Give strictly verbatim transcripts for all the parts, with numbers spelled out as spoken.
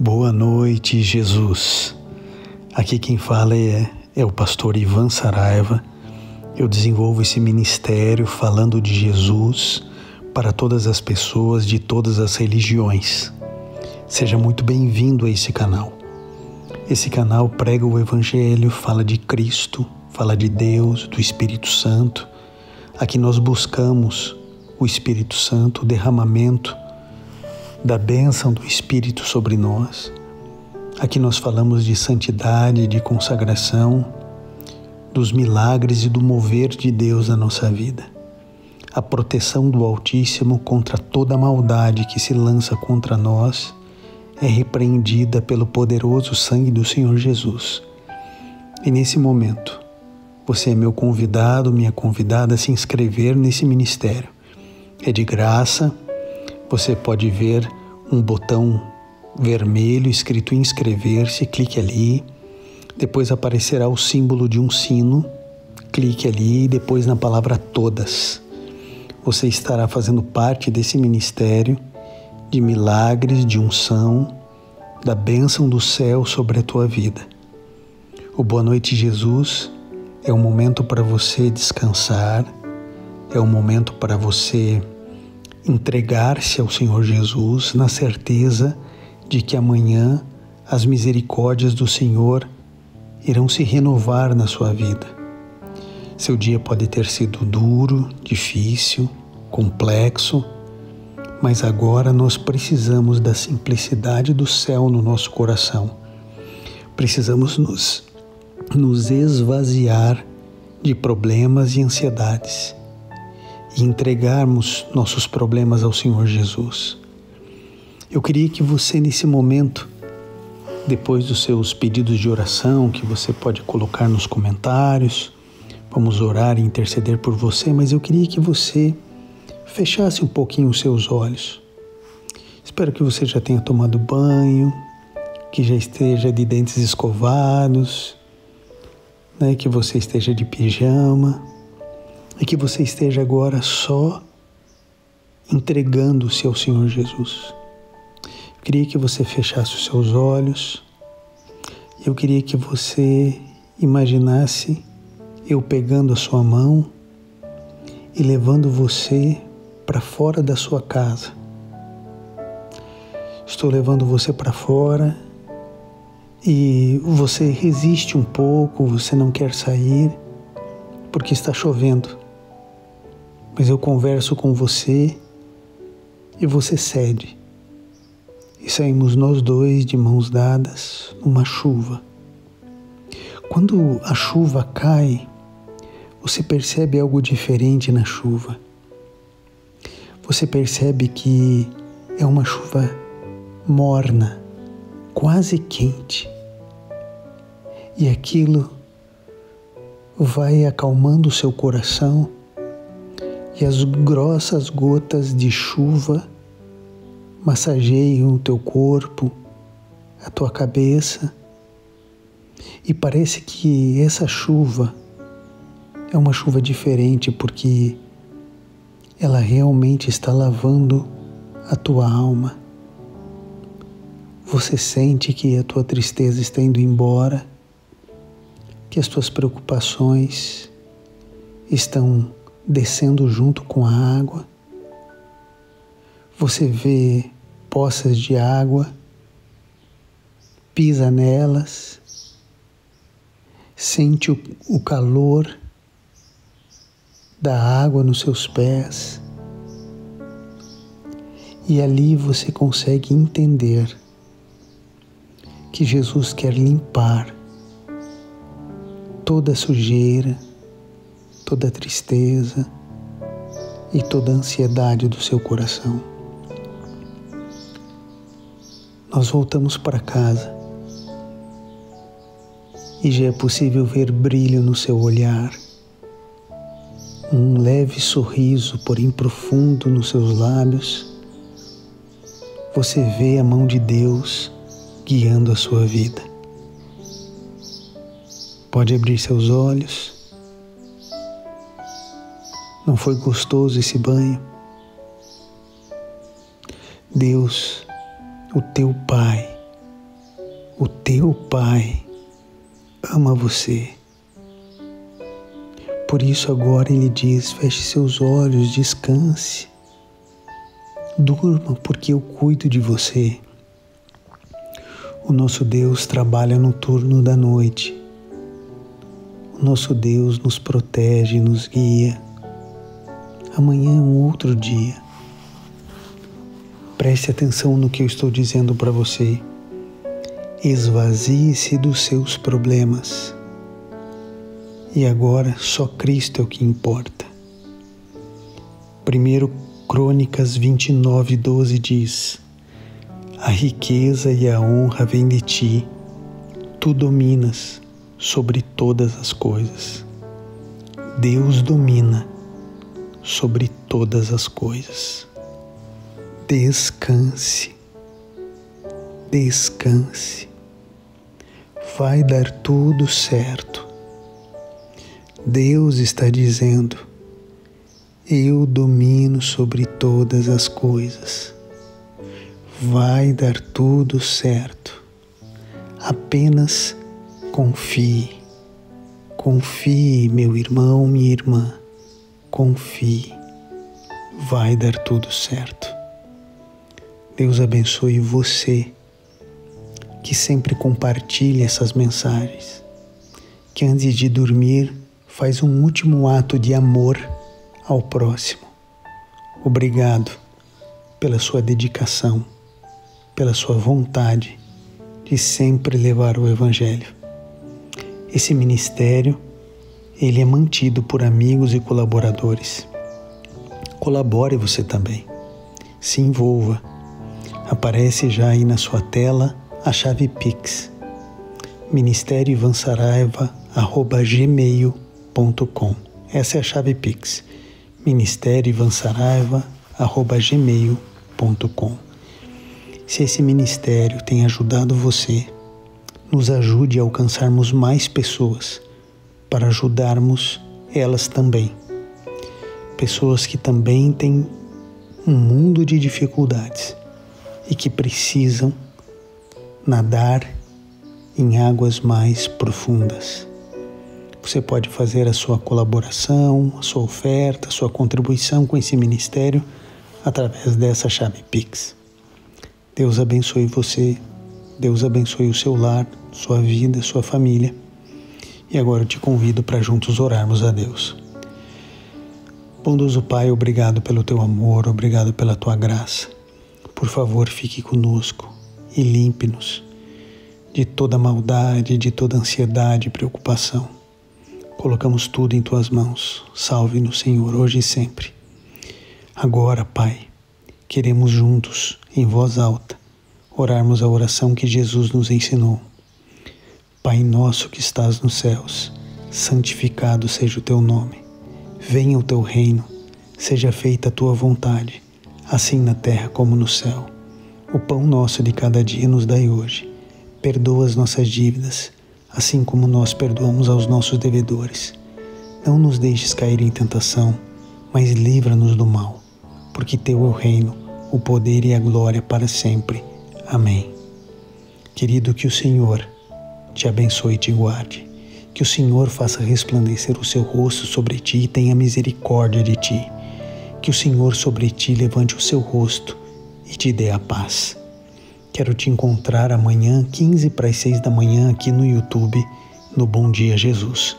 Boa noite, Jesus. Aqui quem fala é, é o pastor Ivan Saraiva. Eu desenvolvo esse ministério falando de Jesus para todas as pessoas de todas as religiões. Seja muito bem-vindo a esse canal. Esse canal prega o Evangelho, fala de Cristo, fala de Deus, do Espírito Santo. Aqui nós buscamos o Espírito Santo, o derramamento da bênção do Espírito sobre nós. Aqui nós falamos de santidade, de consagração, dos milagres e do mover de Deus na nossa vida. A proteção do Altíssimo contra toda a maldade que se lança contra nós é repreendida pelo poderoso sangue do Senhor Jesus. E nesse momento, você é meu convidado, minha convidada a se inscrever nesse ministério. É de graça. Você pode ver um botão vermelho escrito inscrever-se, clique ali, depois aparecerá o símbolo de um sino, clique ali e depois na palavra todas. Você estará fazendo parte desse ministério de milagres, de unção, da bênção do céu sobre a tua vida. O Boa Noite Jesus é um momento para você descansar, é um momento para você entregar-se ao Senhor Jesus na certeza de que amanhã as misericórdias do Senhor irão se renovar na sua vida. Seu dia pode ter sido duro, difícil, complexo, mas agora nós precisamos da simplicidade do céu no nosso coração. Precisamos nos, nos esvaziar de problemas e ansiedades e entregarmos nossos problemas ao Senhor Jesus. Eu queria que você nesse momento, depois dos seus pedidos de oração, que você pode colocar nos comentários, vamos orar e interceder por você, mas eu queria que você fechasse um pouquinho os seus olhos. Espero que você já tenha tomado banho, que já esteja de dentes escovados, né, que você esteja de pijama, e que você esteja agora só entregando-se ao Senhor Jesus. Eu queria que você fechasse os seus olhos. Eu queria que você imaginasse eu pegando a sua mão e levando você para fora da sua casa. Estou levando você para fora e você resiste um pouco, você não quer sair porque está chovendo. Mas eu converso com você e você cede. E saímos nós dois de mãos dadas numa chuva. Quando a chuva cai, você percebe algo diferente na chuva. Você percebe que é uma chuva morna, quase quente. E aquilo vai acalmando o seu coração. E as grossas gotas de chuva massageiam o teu corpo, a tua cabeça, e parece que essa chuva é uma chuva diferente, porque ela realmente está lavando a tua alma. Você sente que a tua tristeza está indo embora, que as tuas preocupações estão descendo junto com a água. Você vê poças de água, pisa nelas, sente o, o calor da água nos seus pés, e ali você consegue entender que Jesus quer limpar toda a sujeira, toda a tristeza e toda a ansiedade do seu coração. Nós voltamos para casa e já é possível ver brilho no seu olhar, um leve sorriso, porém profundo, nos seus lábios. Você vê a mão de Deus guiando a sua vida. Pode abrir seus olhos. Não foi gostoso esse banho? Deus, o teu Pai, O teu Pai ama você. Por isso agora Ele diz, feche seus olhos, descanse, durma, porque eu cuido de você. O nosso Deus trabalha no turno da noite. O nosso Deus nos protege, nos guia. Amanhã é um outro dia. Preste atenção no que eu estou dizendo para você. Esvazie-se dos seus problemas. E agora só Cristo é o que importa. Primeiro Crônicas vinte e nove, doze diz: a riqueza e a honra vêm de ti. Tu dominas sobre todas as coisas. Deus domina sobre todas as coisas. Descanse. Descanse, vai dar tudo certo. Deus está dizendo, eu domino sobre todas as coisas. Vai dar tudo certo. Apenas confie, confie, meu irmão, minha irmã, confie, vai dar tudo certo. Deus abençoe você, que sempre compartilhe essas mensagens, que antes de dormir faz um último ato de amor ao próximo. Obrigado pela sua dedicação, pela sua vontade de sempre levar o Evangelho. Esse ministério, ele é mantido por amigos e colaboradores. Colabore você também, se envolva. Aparece já aí na sua tela a chave Pix, ministério ivan saraiva arroba gmail ponto com. Essa é a chave Pix, ministério ivan saraiva arroba gmail ponto com. Se esse ministério tem ajudado você, nos ajude a alcançarmos mais pessoas, para ajudarmos elas também. Pessoas que também têm um mundo de dificuldades e que precisam nadar em águas mais profundas. Você pode fazer a sua colaboração, a sua oferta, a sua contribuição com esse ministério através dessa chave Pix. Deus abençoe você, Deus abençoe o seu lar, sua vida, sua família. E agora eu te convido para juntos orarmos a Deus. Bondoso Pai, obrigado pelo teu amor, obrigado pela tua graça. Por favor, fique conosco e limpe-nos de toda maldade, de toda ansiedade e preocupação. Colocamos tudo em Tuas mãos. Salve-nos, Senhor, hoje e sempre. Agora, Pai, queremos juntos, em voz alta, orarmos a oração que Jesus nos ensinou. Pai nosso que estás nos céus, santificado seja o Teu nome. Venha o Teu reino, seja feita a Tua vontade, assim na terra como no céu. O pão nosso de cada dia nos dai hoje. Perdoa as nossas dívidas, assim como nós perdoamos aos nossos devedores. Não nos deixes cair em tentação, mas livra-nos do mal, porque teu é o reino, o poder e a glória para sempre. Amém. Querido, que o Senhor te abençoe e te guarde. Que o Senhor faça resplandecer o seu rosto sobre ti e tenha misericórdia de ti. Que o Senhor sobre ti levante o seu rosto e te dê a paz. Quero te encontrar amanhã, quinze para as seis da manhã, aqui no YouTube, no Bom Dia Jesus.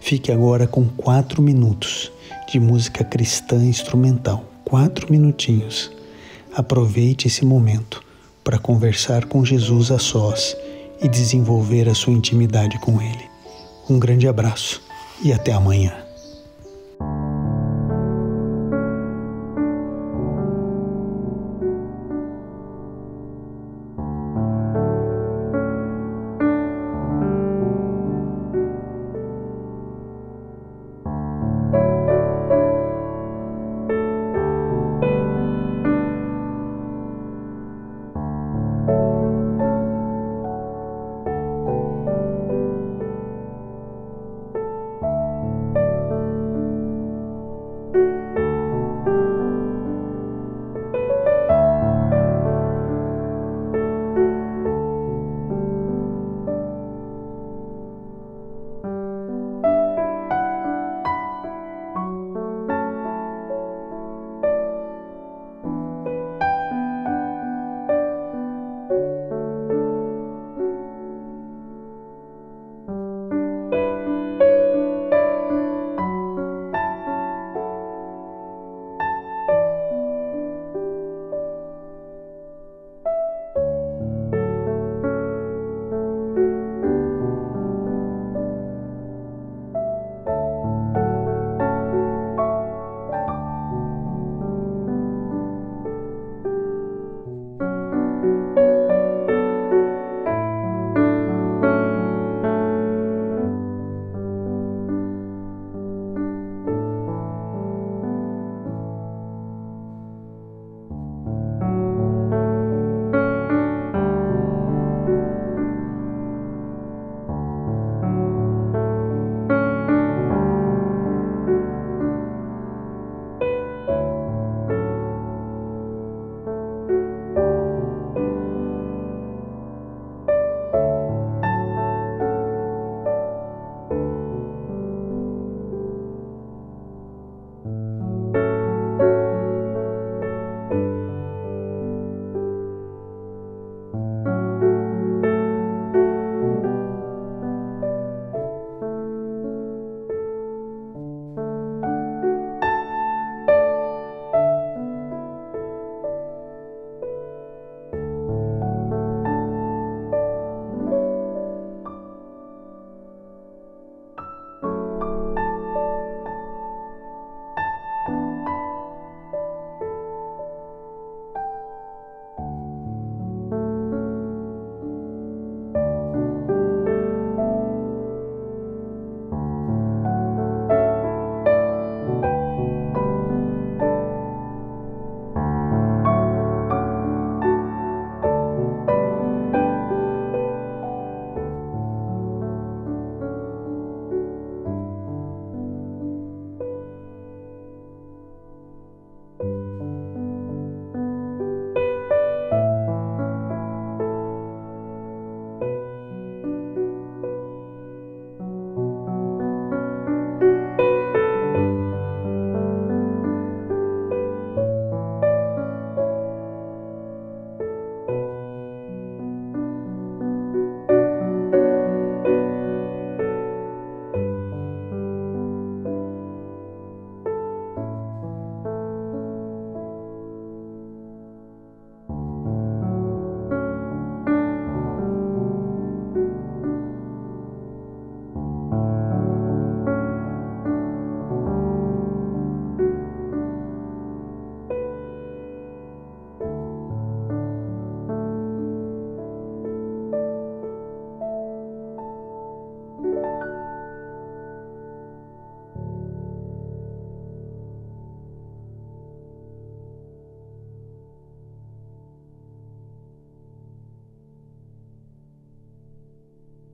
Fique agora com quatro minutos de música cristã instrumental. quatro minutinhos. Aproveite esse momento para conversar com Jesus a sós e desenvolver a sua intimidade com Ele. Um grande abraço e até amanhã.